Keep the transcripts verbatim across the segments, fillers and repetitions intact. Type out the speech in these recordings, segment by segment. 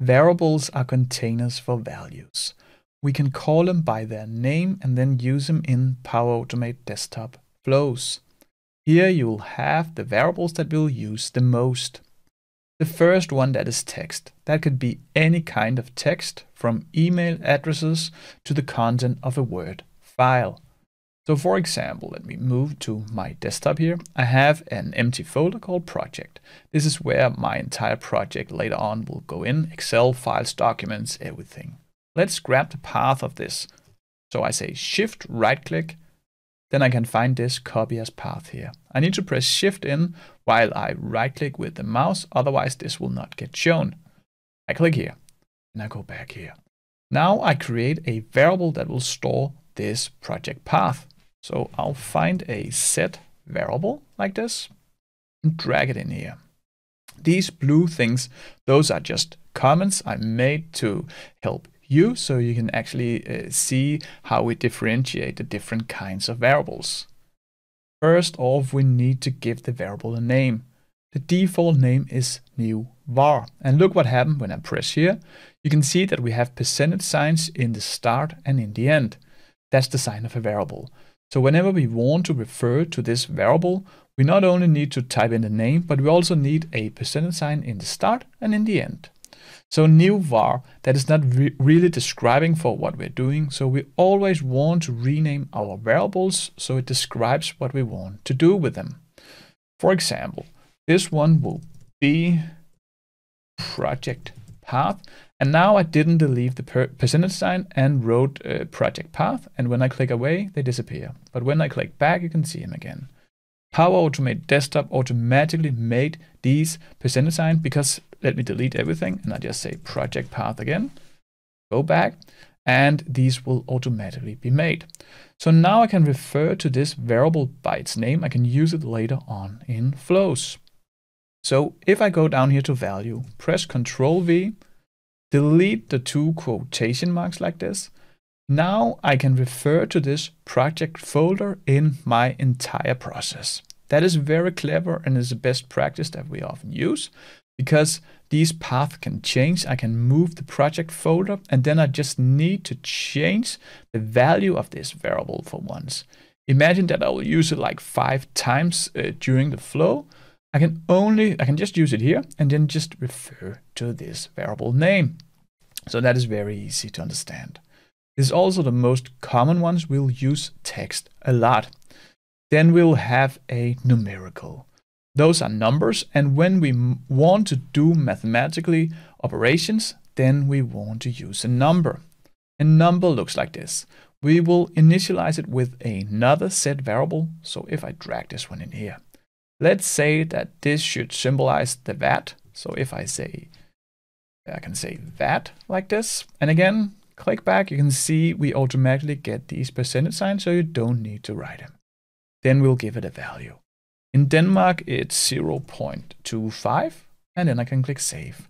Variables are containers for values. We can call them by their name and then use them in Power Automate Desktop flows. Here you will have the variables that we'll use the most. The first one, that is text. That could be any kind of text, from email addresses to the content of a Word file. So for example, let me move to my desktop here. I have an empty folder called project. This is where my entire project later on will go in, Excel, files, documents, everything. Let's grab the path of this. So I say shift right click, then I can find this copy as path here. I need to press shift in while I right click with the mouse, otherwise this will not get shown. I click here and I go back here. Now I create a variable that will store this project path. So I'll find a set variable like this and drag it in here. These blue things, those are just comments I made to help you, so you can actually uh, see how we differentiate the different kinds of variables. First off, we need to give the variable a name. The default name is new var. And look what happened when I press here. You can see that we have percentage signs in the start and in the end. That's the sign of a variable. So whenever we want to refer to this variable, we not only need to type in the name, but we also need a percentage sign in the start and in the end. So new var, that is not re really describing for what we're doing. So we always want to rename our variables so it describes what we want to do with them. For example, this one will be project path. And now I didn't delete the per percentage sign and wrote uh, project path. And when I click away, they disappear. But when I click back, you can see them again. Power Automate Desktop automatically made these percentage signs because let me delete everything and I just say project path again, go back, and these will automatically be made. So now I can refer to this variable by its name. I can use it later on in flows. So if I go down here to value, press Control V, delete the two quotation marks like this. Now I can refer to this project folder in my entire process. That is very clever and is the best practice that we often use. Because these paths can change, I can move the project folder and then I just need to change the value of this variable for once. Imagine that I will use it like five times uh, during the flow. I can only, I can just use it here and then just refer to this variable name. So that is very easy to understand. This is also the most common ones. We'll use text a lot. Then we'll have a numerical. Those are numbers, and when we want to do mathematically operations, then we want to use a number. A number looks like this. We will initialize it with another set variable. So if I drag this one in here, let's say that this should symbolize the V A T. So if I say, I can say V A T like this, and again, click back, you can see we automatically get these percentage signs, so you don't need to write them. Then we'll give it a value. In Denmark, it's zero point two five, and then I can click Save.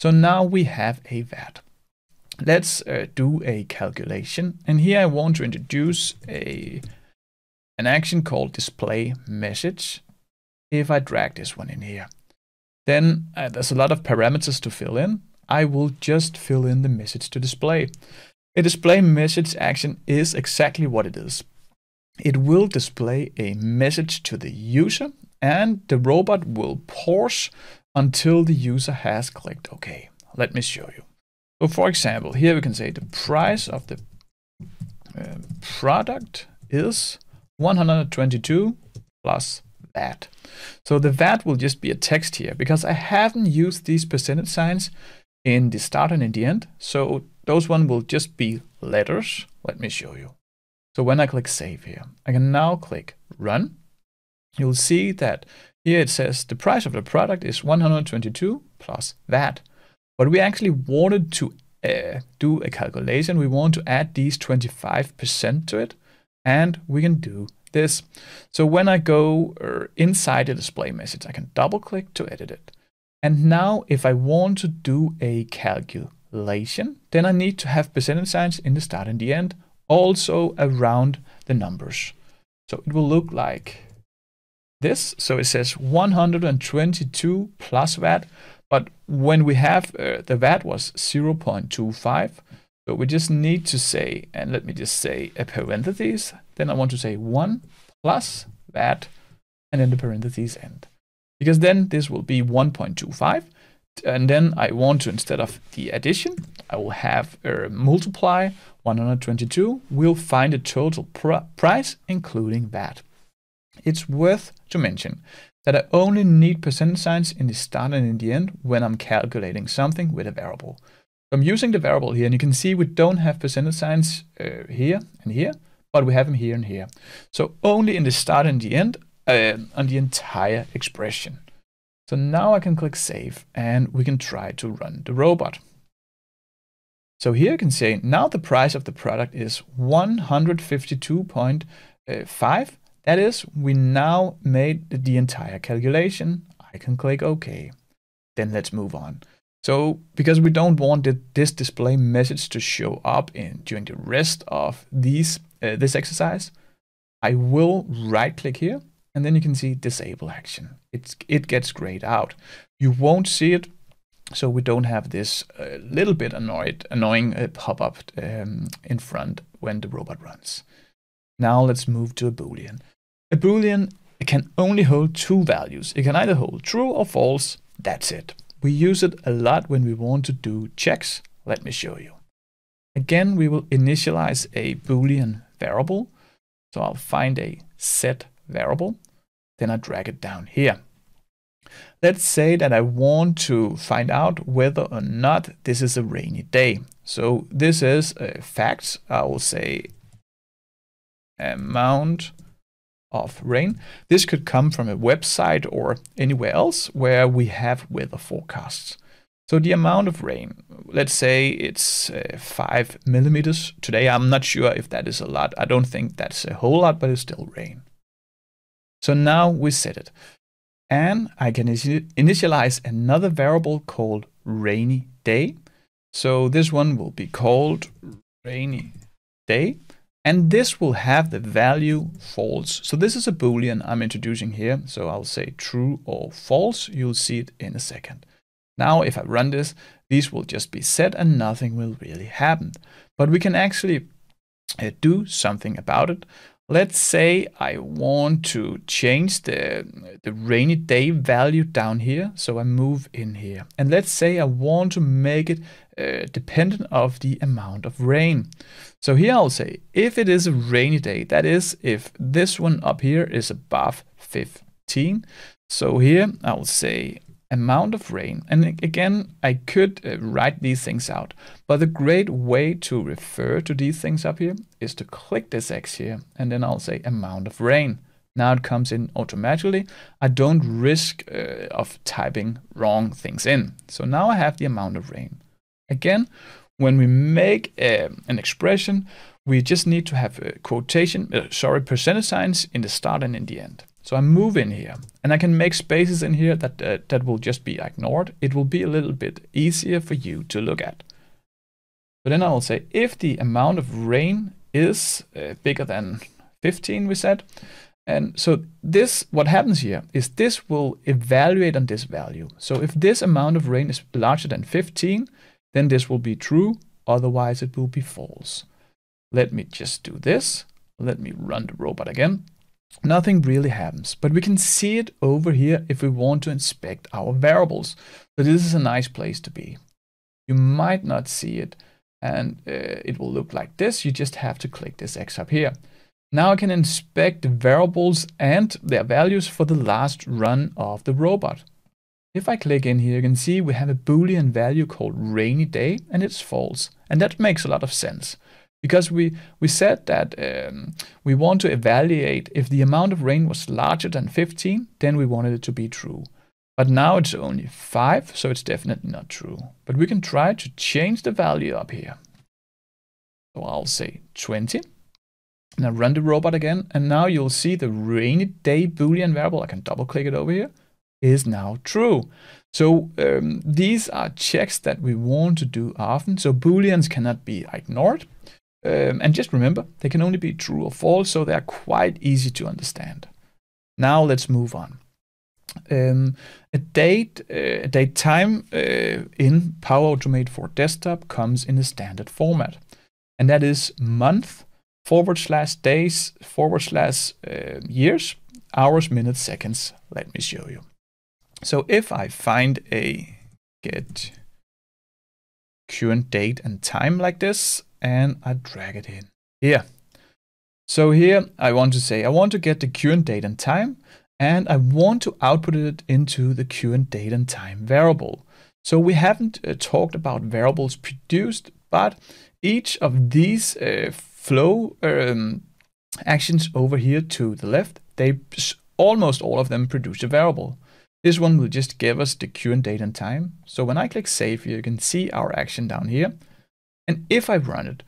So now we have a V A T. Let's uh, do a calculation, and here I want to introduce a, an action called Display Message. If I drag this one in here, then uh, there's a lot of parameters to fill in. I will just fill in the message to display. A Display Message action is exactly what it is. It will display a message to the user and the robot will pause until the user has clicked OK. Let me show you. So for example, here we can say the price of the uh, product is one hundred twenty-two plus V A T. So the V A T will just be a text here because I haven't used these percentage signs in the start and in the end. So those one will just be letters. Let me show you. So when I click Save here, I can now click Run. You'll see that here it says the price of the product is one hundred twenty-two plus V A T. But we actually wanted to uh, do a calculation. We want to add these twenty-five percent to it, and we can do this. So when I go uh, inside the display message, I can double click to edit it. And now if I want to do a calculation, then I need to have percentage signs in the start and the end, also around the numbers. So it will look like this. So it says one hundred twenty-two plus V A T, But when we have uh, the V A T was zero point two five, so we just need to say, and let me just say a parentheses, then I want to say one plus V A T, and then the parentheses end. Because then this will be one point two five, and then I want to, instead of the addition, I will have uh, multiply one hundred twenty-two, we'll find the total pr price including V A T. It's worth to mention that I only need percent signs in the start and in the end when I'm calculating something with a variable. So I'm using the variable here, and you can see we don't have percent signs uh, here and here, but we have them here and here. So only in the start and the end uh, on the entire expression. So now I can click Save, and we can try to run the robot. So here you can say now the price of the product is one hundred fifty-two point five. That is, we now made the entire calculation. I can click OK. Then let's move on. So because we don't want this display message to show up in during the rest of these uh, this exercise, I will right click here, and then you can see disable action. It's, it gets grayed out. You won't see it, so we don't have this uh, little bit annoyed, annoying uh, pop-up um, in front when the robot runs. Now let's move to a Boolean. A Boolean can only hold two values. It can either hold true or false. That's it. We use it a lot when we want to do checks. Let me show you. Again, we will initialize a Boolean variable. So I'll find a set variable. Then I drag it down here. Let's say that I want to find out whether or not this is a rainy day. So this is a fact. I will say amount of rain. This could come from a website or anywhere else where we have weather forecasts. So the amount of rain, let's say it's uh, five millimeters today. I'm not sure if that is a lot. I don't think that's a whole lot, but it's still rain. So now we set it. And I can initialize another variable called rainy day. So this one will be called rainy day. And this will have the value false. So this is a Boolean I'm introducing here. So I'll say true or false. You'll see it in a second. Now, if I run this, these will just be set and nothing will really happen. But we can actually uh, do something about it. Let's say I want to change the, the rainy day value down here. So I move in here. And let's say I want to make it uh, dependent of the amount of rain. So here I'll say if it is a rainy day, that is if this one up here is above fifteen. So here I'll say amount of rain. And again, I could uh, write these things out. But the great way to refer to these things up here is to click this X here, and then I'll say amount of rain. Now it comes in automatically. I don't risk uh, of typing wrong things in. So now I have the amount of rain. Again, when we make uh, an expression, we just need to have a quotation, uh, sorry, percentage signs in the start and in the end. So I move in here, and I can make spaces in here that, uh, that will just be ignored. It will be a little bit easier for you to look at. But then I will say, if the amount of rain is uh, bigger than fifteen, we said. And so this, what happens here is this will evaluate on this value. So if this amount of rain is larger than fifteen, then this will be true. Otherwise it will be false. Let me just do this. Let me run the robot again. Nothing really happens, but we can see it over here if we want to inspect our variables. So this is a nice place to be. You might not see it, and uh, it will look like this. You just have to click this X up here. Now I can inspect the variables and their values for the last run of the robot. If I click in here, you can see we have a Boolean value called rainy day, and it's false. And that makes a lot of sense. Because we, we said that um, we want to evaluate if the amount of rain was larger than fifteen, then we wanted it to be true. But now it's only five, so it's definitely not true. But we can try to change the value up here. So I'll say twenty. Now run the robot again, and now you'll see the rainy day Boolean variable, I can double click it over here, is now true. So um, these are checks that we want to do often. So Booleans cannot be ignored. Um, and just remember, they can only be true or false, so they are quite easy to understand. Now let's move on. Um, a date, uh, a date time uh, in Power Automate for Desktop comes in a standard format, and that is month forward slash days forward slash uh, years, hours, minutes, seconds. Let me show you. So if I find a get current date and time like this, and I drag it in here. So here I want to say I want to get the current date and time, and I want to output it into the current date and time variable. So we haven't uh, talked about variables produced, but each of these uh, flow um, actions over here to the left, they almost all of them produce a variable. This one will just give us the current date and time. So when I click save, you can see our action down here. And if I run it,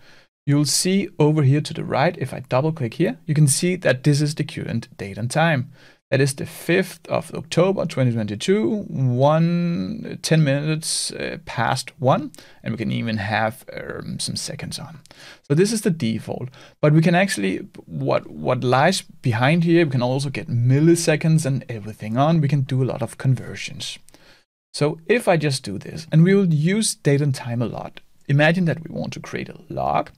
you'll see over here to the right, if I double click here, you can see that this is the current date and time. That is the fifth of October twenty twenty-two, one, ten minutes uh, past one, and we can even have um, some seconds on. So this is the default, but we can actually, what, what lies behind here, we can also get milliseconds and everything on. We can do a lot of conversions. So if I just do this, and we will use date and time a lot. Imagine that we want to create a log,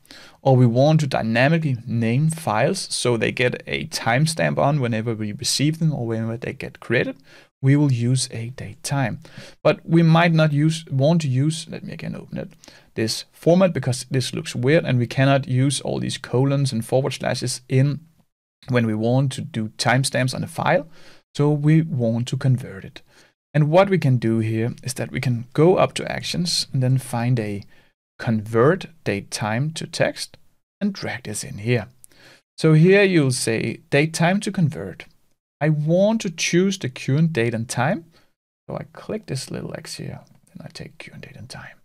or we want to dynamically name files so they get a timestamp on whenever we receive them or whenever they get created. We will use a date time, but we might not use want to use. Let me again open it. This format, because this looks weird, and we cannot use all these colons and forward slashes in when we want to do timestamps on a file. So we want to convert it. And what we can do here is that we can go up to actions and then find a convert date time to text and drag this in here. So here you'll say date time to convert. I want to choose the current date and time. So I click this little X here and I take current date and time.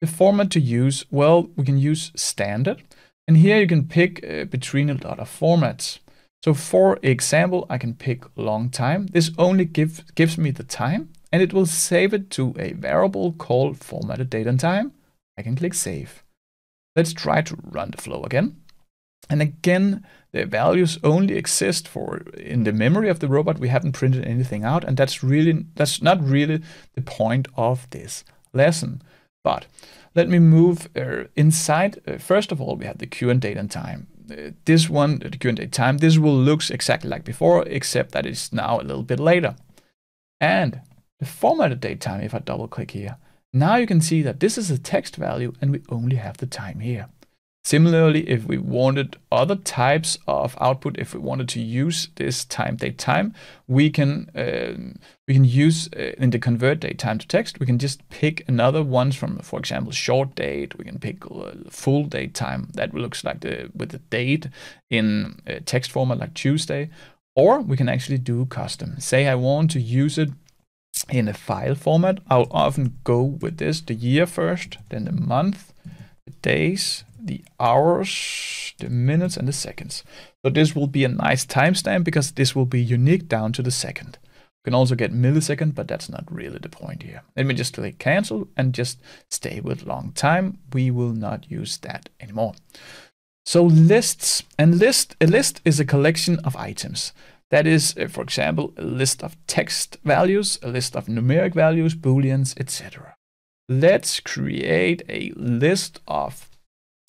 The format to use, well, we can use standard. And here you can pick uh, between a lot of formats. So for example, I can pick long time. This only give, gives me the time, and it will save it to a variable called formatted date and time. I can click save. Let's try to run the flow again. And again, the values only exist for in the memory of the robot. We haven't printed anything out, and that's really that's not really the point of this lesson. But let me move uh, inside. Uh, first of all, we have the current date and time. Uh, this one, the current date time, this will looks exactly like before, except that it's now a little bit later. And the formatted date time, if I double click here, now you can see that this is a text value and we only have the time here. Similarly, if we wanted other types of output, if we wanted to use this time date time, we can uh, we can use uh, in the convert date time to text. We can just pick another ones from, for example, short date. We can pick full date time that looks like the with the date in a text format like Tuesday, or we can actually do custom. Say I want to use it in a file format. I'll often go with this, the year first, then the month, the days, the hours, the minutes, and the seconds. So this will be a nice timestamp because this will be unique down to the second. You can also get millisecond, but that's not really the point here. Let me just click cancel and just stay with long time. We will not use that anymore. So lists, and list, a list is a collection of items. That is, uh, for example, a list of text values, a list of numeric values, booleans, et cetera. Let's create a list of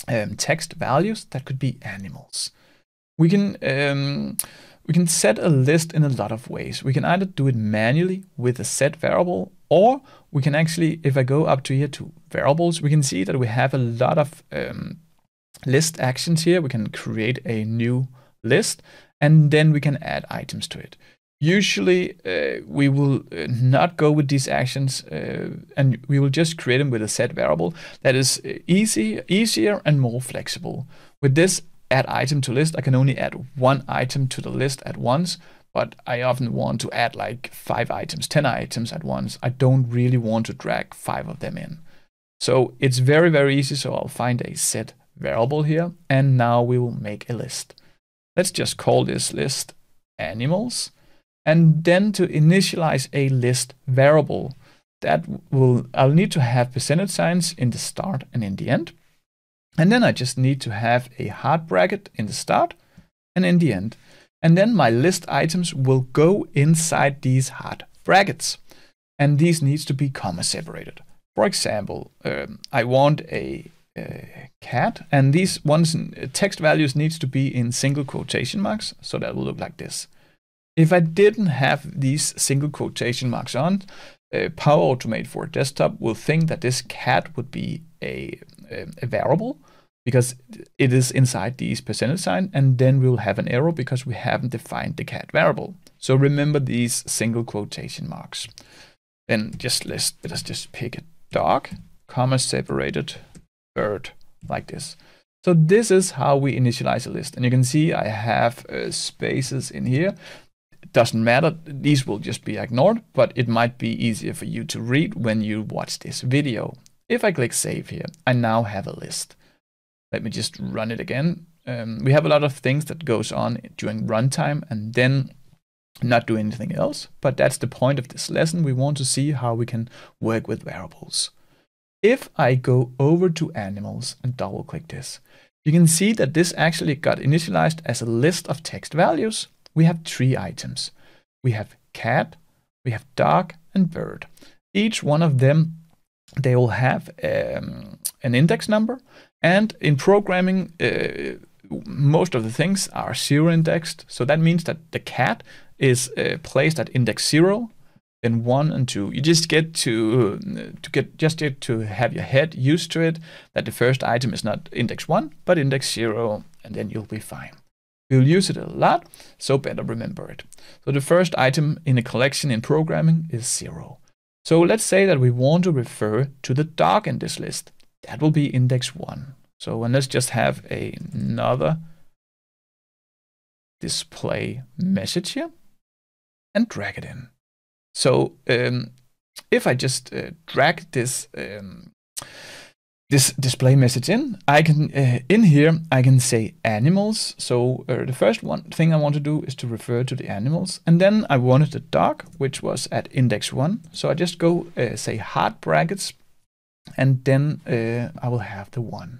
um, text values that could be animals. We can um, we can set a list in a lot of ways. We can either do it manually with a set variable, or we can actually, if I go up to here to variables, we can see that we have a lot of um, list actions here. We can create a new list, and then we can add items to it. Usually uh, we will uh, not go with these actions, uh, and we will just create them with a set variable. That is easy, easier and more flexible. With this add item to list, I can only add one item to the list at once, but I often want to add like five items, ten items at once. I don't really want to drag five of them in. So it's very, very easy. So I'll find a set variable here, and now we will make a list. Let's just call this list animals, and then to initialize a list variable that will, I'll need to have percentage signs in the start and in the end. And then I just need to have a hard bracket in the start and in the end. And then my list items will go inside these hard brackets. And these needs to be comma separated. For example, um, I want a uh, cat, and these ones text values needs to be in single quotation marks. So that will look like this. If I didn't have these single quotation marks on, uh, Power Automate for Desktop will think that this cat would be a, a, a variable, because it is inside these percentage sign, and then we'll have an error because we haven't defined the cat variable. So remember these single quotation marks. Then just let's, let's just pick a dog, comma separated, bird, like this. So this is how we initialize a list. And you can see I have uh, spaces in here. It doesn't matter, these will just be ignored, but it might be easier for you to read when you watch this video. If I click save here, I now have a list. Let me just run it again. Um, we have a lot of things that goes on during runtime and then not do anything else, but that's the point of this lesson. We want to see how we can work with variables. If I go over to animals and double click this, you can see that this actually got initialized as a list of text values. We have three items. We have cat, we have dog, and bird. Each one of them, they will have um, an index number. And in programming, uh, most of the things are zero indexed. So that means that the cat is uh, placed at index zero, then one and two. You just get to uh, to get just get to have your head used to it, that the first item is not index one, but index zero, and then you'll be fine. We'll use it a lot, so better remember it. So the first item in a collection in programming is zero. So let's say that we want to refer to the dog in this list. That will be index one. So and let's just have a, another display message here and drag it in. So um, if I just uh, drag this um, this display message in, I can uh, in here I can say animals. So uh, the first one thing I want to do is to refer to the animals, and then I wanted the dog, which was at index one. So I just go uh, say hard brackets. And then uh, I will have the one.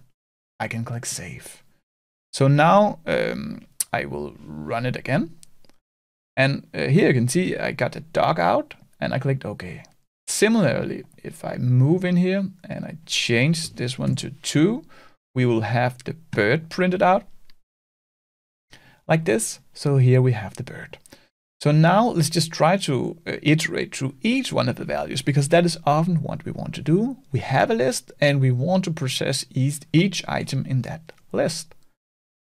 I can click save. So now um, I will run it again. And uh, here you can see I got the dog out and I clicked OK. Similarly, if I move in here and I change this one to two, we will have the bird printed out like this. So here we have the bird. So now let's just try to uh, iterate through each one of the values, because that is often what we want to do. We have a list and we want to process each, each item in that list.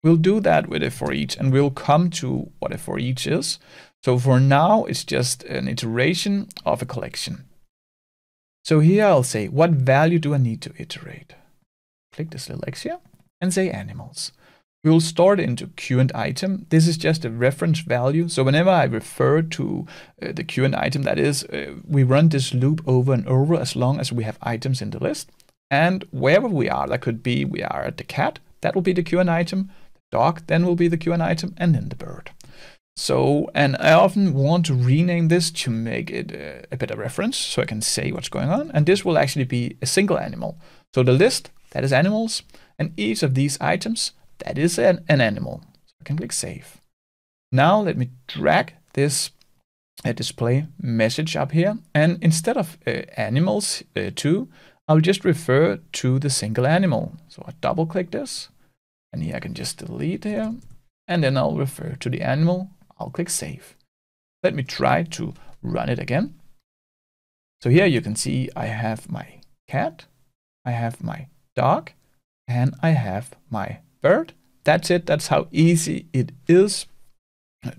We'll do that with a for each, and we'll come to what a for each is. So for now, it's just an iteration of a collection. So here I'll say, what value do I need to iterate? Click this little X here and say animals. We will store it into current item. This is just a reference value. So whenever I refer to uh, the current item, that is, uh, we run this loop over and over as long as we have items in the list. And wherever we are, that could be we are at the cat, that will be the current item. The dog then will be the current item, and then the bird. So, and I often want to rename this to make it uh, a better reference, so I can say what's going on. And this will actually be a single animal. So the list, that is animals, and each of these items, that is an, an animal. So I can click save. Now let me drag this uh, display message up here. And instead of uh, animals uh, two, I'll just refer to the single animal. So I double click this. And here I can just delete here. And then I'll refer to the animal. I'll click save. Let me try to run it again. So here you can see I have my cat, I have my dog, and I have my bird. That's it. That's how easy it is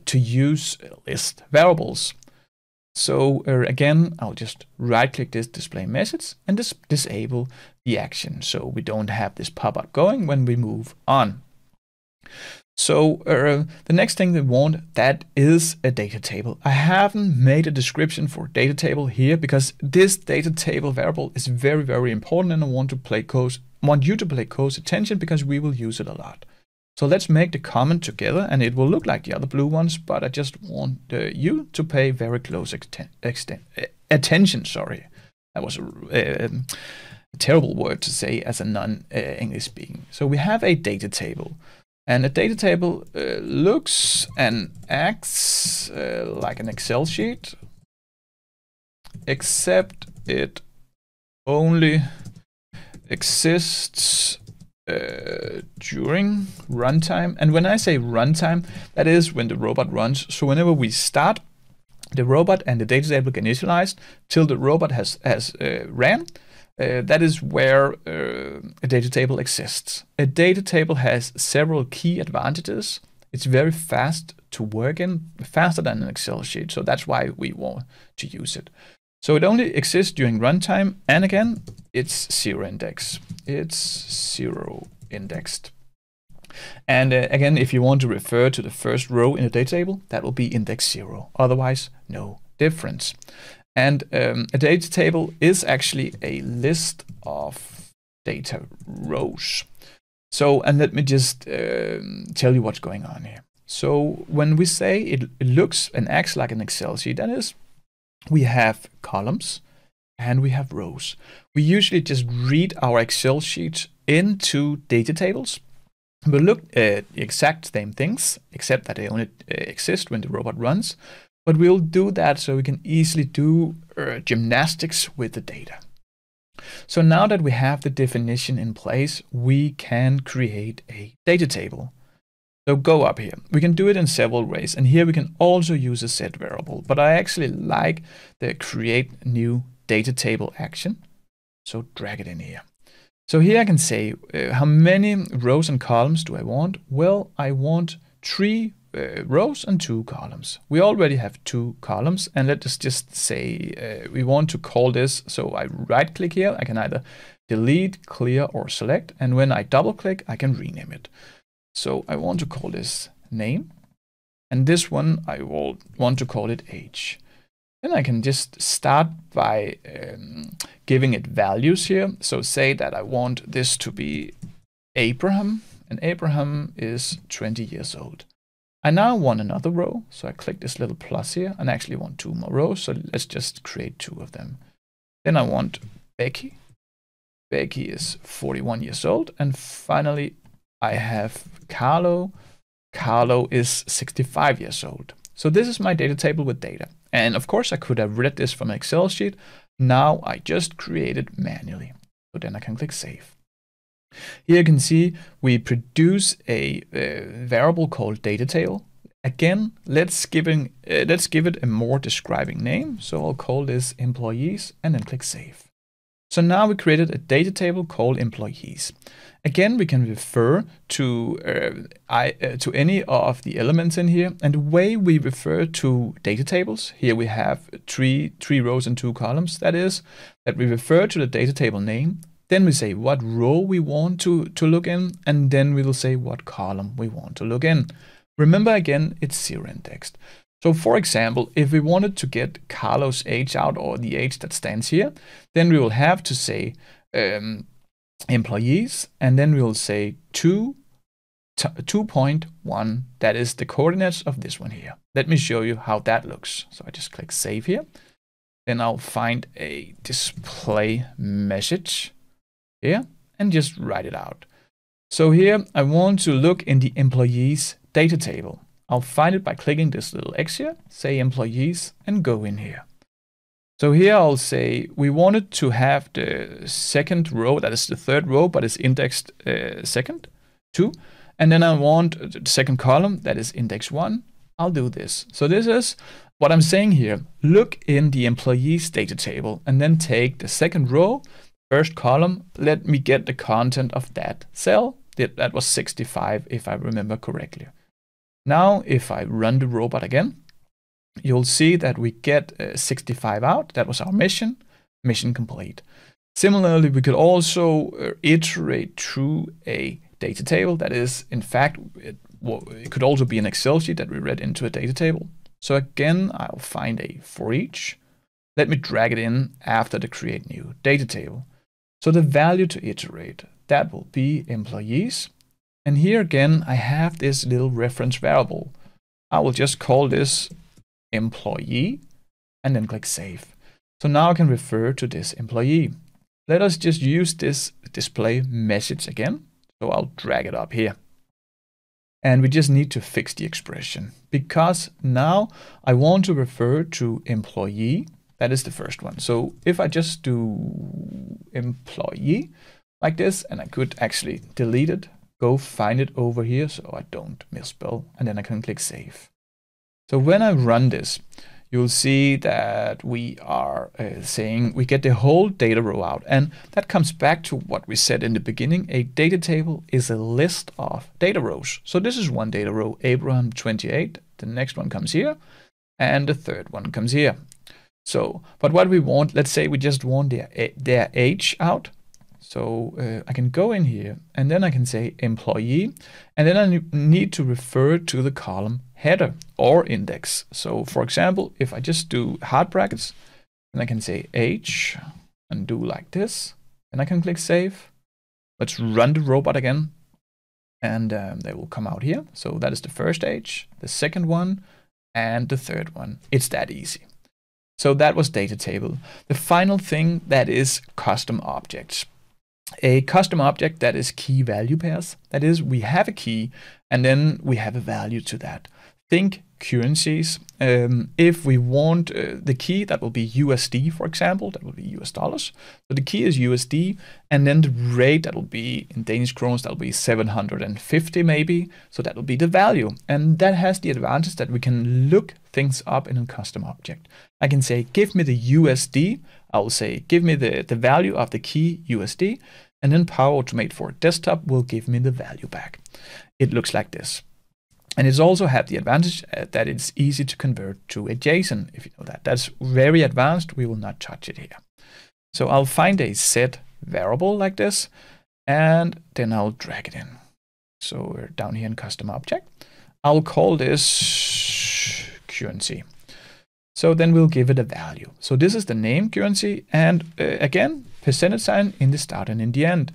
to use list variables. So uh, again, I'll just right click this display message and dis disable the action, so we don't have this pop-up going when we move on. So uh, the next thing we want, that is a data table. I haven't made a description for data table here, because this data table variable is very, very important, and I want to play close, want you to pay close attention, because we will use it a lot. So let's make the comment together, and it will look like the other blue ones, but I just want uh, you to pay very close extent, attention. Sorry, that was a, uh, a terrible word to say as a non-English uh, speaking. So we have a data table. And a data table uh, looks and acts uh, like an Excel sheet, except it only exists uh, during runtime. And when I say runtime, that is when the robot runs. So whenever we start, the robot and the data table get initialized till the robot has, has uh, ran. Uh, that is where uh, a data table exists. A data table has several key advantages. It's very fast to work in, faster than an Excel sheet. So that's why we want to use it. So it only exists during runtime. And again, it's zero index. It's zero indexed. And uh, again, if you want to refer to the first row in a data table, that will be index zero. Otherwise, no difference. And um, a data table is actually a list of data rows. So, and let me just um, tell you what's going on here. So when we say it, it looks and acts like an Excel sheet, that is, we have columns and we have rows. We usually just read our Excel sheets into data tables. We look at the exact same things, except that they only exist when the robot runs. But we'll do that so we can easily do uh, gymnastics with the data. So now that we have the definition in place, we can create a data table. So go up here. We can do it in several ways. And here we can also use a set variable. But I actually like the create new data table action. So drag it in here. So here I can say, uh, how many rows and columns do I want? Well, I want three Uh, rows and two columns. We already have two columns, and let us just say uh, we want to call this. So I right click here, I can either delete, clear or select, and when I double click I can rename it. So I want to call this name, and this one I will want to call it age. Then I can just start by um, giving it values here. So say that I want this to be Abraham, and Abraham is twenty years old. I now want another row, so I click this little plus here, and I actually want two more rows, so let's just create two of them. Then I want Becky. Becky is forty-one years old, and finally I have Carlo. Carlo is sixty-five years old. So this is my data table with data, and of course I could have read this from an Excel sheet. Now I just create it manually, so then I can click save. Here you can see we produce a uh, variable called DataTable. Again, let's give, in, uh, let's give it a more describing name. So I'll call this employees and then click save. So now we created a data table called employees. Again, we can refer to, uh, I, uh, to any of the elements in here. And the way we refer to data tables, here we have three, three rows and two columns. That is that we refer to the data table name. Then we say what row we want to, to look in, and then we will say what column we want to look in. Remember again, it's zero indexed. So for example, if we wanted to get Carlo's age out, or the age that stands here, then we will have to say um, employees, and then we will say two point one. That is the coordinates of this one here. Let me show you how that looks. So I just click save here. Then I'll find a display message here and just write it out. So here I want to look in the employees data table. I'll find it by clicking this little X here, say employees, and go in here. So here I'll say we wanted to have the second row, that is the third row, but it's indexed uh, second, two. And then I want the second column, that is index one. I'll do this. So this is what I'm saying here. Look in the employees data table and then take the second row, first column. Let me get the content of that cell. That was sixty-five if I remember correctly. Now if I run the robot again, you'll see that we get uh, sixty-five out. That was our mission. Mission complete. Similarly, we could also uh, iterate through a data table. That is, in fact, it, well, it could also be an Excel sheet that we read into a data table. So again, I'll find a for each. Let me drag it in after the create new data table. So the value to iterate, that will be employees. And here again, I have this little reference variable. I will just call this employee and then click save. So now I can refer to this employee. Let us just use this display message again. So I'll drag it up here. And we just need to fix the expression because now I want to refer to employee. That is the first one. So if I just do employee like this, and I could actually delete it, go find it over here so I don't misspell, and then I can click save. So when I run this, you'll see that we are uh, saying we get the whole data row out. And that comes back to what we said in the beginning. A data table is a list of data rows. So this is one data row, Abraham twenty-eight. The next one comes here. And the third one comes here. So, but what we want, let's say we just want their, their age out. So uh, I can go in here and then I can say employee. And then I need to refer to the column header or index. So for example, if I just do hard brackets, and I can say age and do like this, and I can click save. Let's run the robot again. And um, they will come out here. So that is the first age, the second one, and the third one. It's that easy. So that was data table. The final thing that is custom objects. A custom object that is key value pairs. That is, we have a key and then we have a value to that. Think currencies. Um, if we want uh, the key, that will be U S D, for example, that will be U S dollars. So the key is U S D, and then the rate, that will be in Danish kroner, that will be seven hundred fifty maybe. So that will be the value. And that has the advantage that we can look things up in a custom object. I can say, give me the U S D. I will say, give me the, the value of the key U S D, and then Power Automate for Desktop will give me the value back. It looks like this. And it's also had the advantage that it's easy to convert to a JSON, if you know that. That's very advanced. We will not touch it here. So I'll find a set variable like this, and then I'll drag it in. So we're down here in custom object. I'll call this currency. So then we'll give it a value. So this is the name currency. And uh, again, percentage sign in the start and in the end.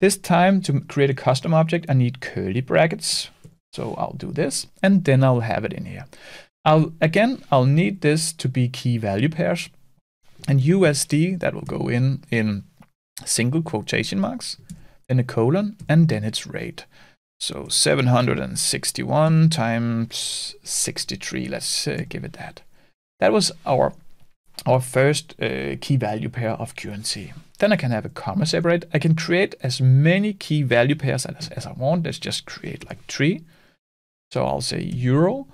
This time to create a custom object, I need curly brackets. So I'll do this, and then I'll have it in here. I'll again, I'll need this to be key value pairs, and U S D, that will go in in single quotation marks, then a colon, and then its rate. So seven hundred sixty-one times sixty-three, let's uh, give it that. That was our, our first uh, key value pair of currency. Then I can have a comma separate. I can create as many key value pairs as, as I want. Let's just create like three. So I'll say euro,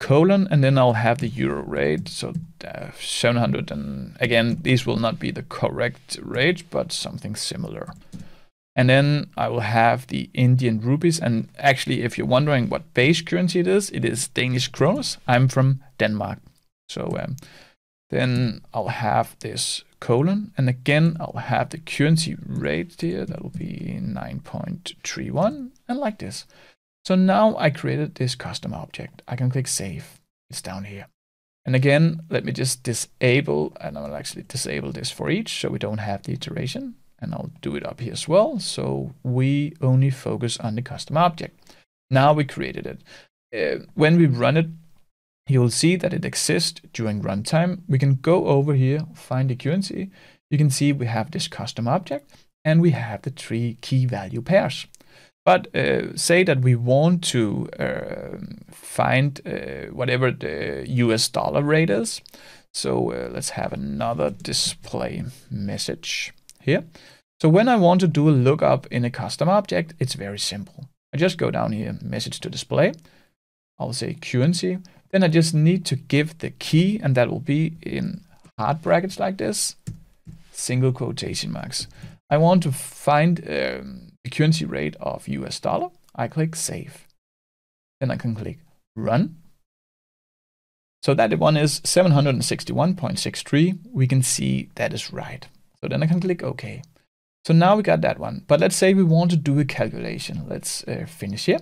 colon, and then I'll have the euro rate. So uh, seven hundred, and again, these will not be the correct rate, but something similar. And then I will have the Indian rupees. And actually, if you're wondering what base currency it is, it is Danish kroner. I'm from Denmark. So um, then I'll have this colon. And again, I'll have the currency rate here. That will be nine point three one, and like this. So now I created this custom object. I can click save. It's down here. And again, let me just disable, and I'll actually disable this for each so we don't have the iteration. And I'll do it up here as well. So we only focus on the custom object. Now we created it. Uh, when we run it, you'll see that it exists during runtime. We can go over here, find the currency. You can see we have this custom object and we have the three key value pairs. But uh, say that we want to uh, find uh, whatever the U S dollar rate is. So uh, let's have another display message here. So when I want to do a lookup in a custom object, it's very simple. I just go down here, message to display. I'll say currency. Then I just need to give the key, and that will be in hard brackets like this, single quotation marks. I want to find um, the currency rate of U S dollar. I click save. Then I can click run. So that one is seven hundred sixty-one point six three. We can see that is right. So then I can click OK. So now we got that one. But let's say we want to do a calculation. Let's uh, finish here.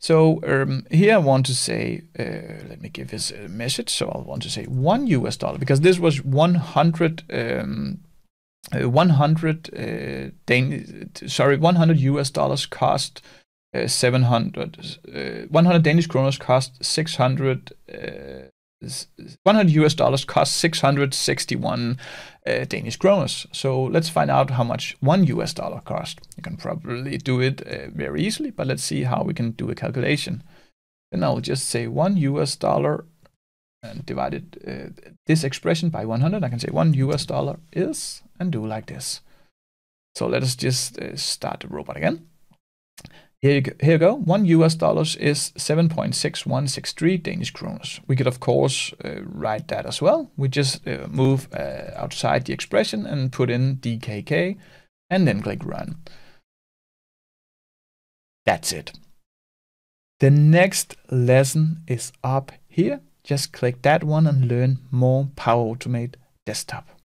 So um, here I want to say, uh, let me give this a message. So I'll want to say one U S dollar, because this was one hundred um, Uh, one hundred uh, Dan sorry, one hundred U S dollars cost uh, seven hundred, uh, one hundred Danish kroners cost six hundred, uh, one hundred U S dollars costs six hundred sixty-one uh, Danish kroners. So let's find out how much one U S dollar costs. You can probably do it uh, very easily, but let's see how we can do a calculation. Then I'll just say one U S dollar and divide it, uh, this expression by one hundred. I can say one U S dollar is, and do like this. So let us just uh, start the robot again. Here you go. Here you go. one U S dollars is seven point six one six three Danish kroners. We could, of course, uh, write that as well. We just uh, move uh, outside the expression and put in D K K and then click run. That's it. The next lesson is up here. Just click that one and learn more Power Automate Desktop.